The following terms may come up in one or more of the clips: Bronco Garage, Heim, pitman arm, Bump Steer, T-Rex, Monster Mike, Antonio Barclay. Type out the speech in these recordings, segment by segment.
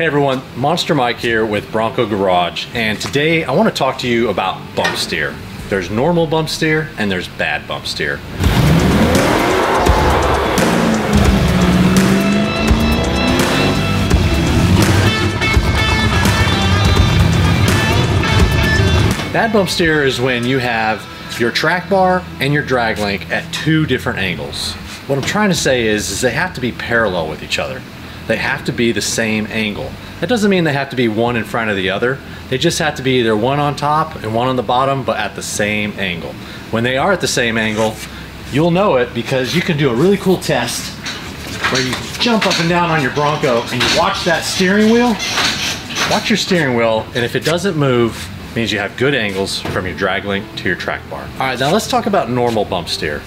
Hey everyone, Monster Mike here with Bronco Garage, and today I want to talk to you about bump steer. There's normal bump steer and there's bad bump steer. Bad bump steer is when you have your track bar and your drag link at two different angles. What I'm trying to say is they have to be parallel with each other. They have to be the same angle. That doesn't mean they have to be one in front of the other. They just have to be either one on top and one on the bottom, but at the same angle. When they are at the same angle, you'll know it because you can do a really cool test where you jump up and down on your Bronco and you watch that steering wheel. Watch your steering wheel, and if it doesn't move, it means you have good angles from your drag link to your track bar. All right, now let's talk about normal bump steer.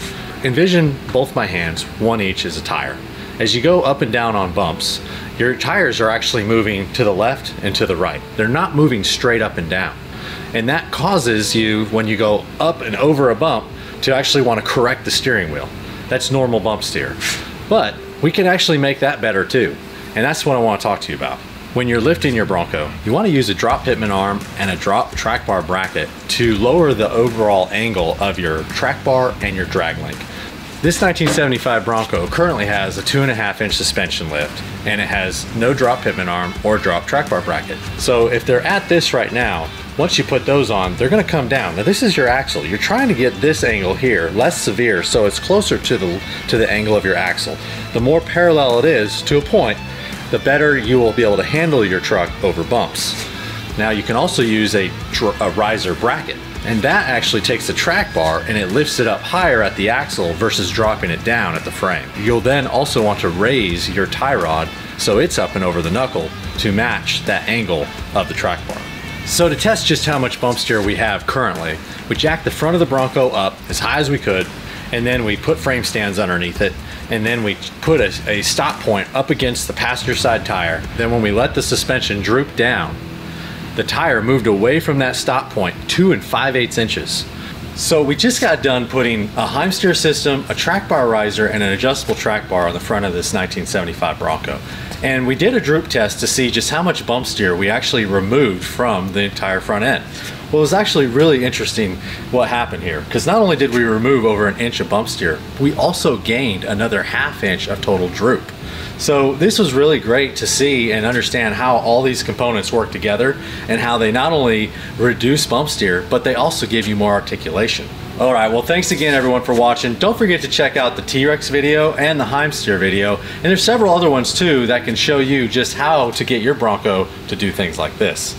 Envision both my hands, one each is a tire. As you go up and down on bumps, your tires are actually moving to the left and to the right. They're not moving straight up and down. And that causes you, when you go up and over a bump, to actually want to correct the steering wheel. That's normal bump steer. But we can actually make that better too. And that's what I want to talk to you about. When you're lifting your Bronco, you want to use a drop pitman arm and a drop track bar bracket to lower the overall angle of your track bar and your drag link. This 1975 Bronco currently has a 2.5-inch suspension lift, and it has no drop pitman arm or drop track bar bracket. So if they're at this right now, once you put those on, they're gonna come down. Now this is your axle. You're trying to get this angle here less severe so it's closer to the angle of your axle. The more parallel it is to a point, the better you will be able to handle your truck over bumps. Now you can also use a riser bracket. And that actually takes the track bar and it lifts it up higher at the axle versus dropping it down at the frame. You'll then also want to raise your tie rod so it's up and over the knuckle to match that angle of the track bar. So to test just how much bump steer we have currently, we jacked the front of the Bronco up as high as we could, and then we put frame stands underneath it, and then we put a stop point up against the passenger side tire. Then when we let the suspension droop down, the tire moved away from that stop point 2 5/8 inches. So we just got done putting a Heim steer system, a track bar riser, and an adjustable track bar on the front of this 1975 Bronco. And we did a droop test to see just how much bump steer we actually removed from the entire front end. Well, it was actually really interesting what happened here, because not only did we remove over 1 inch of bump steer, we also gained another 1/2 inch of total droop. So this was really great to see and understand how all these components work together and how they not only reduce bump steer, but they also give you more articulation. All right, well, thanks again everyone for watching. Don't forget to check out the T-Rex video and the Heim steer video. And there's several other ones too that can show you just how to get your Bronco to do things like this.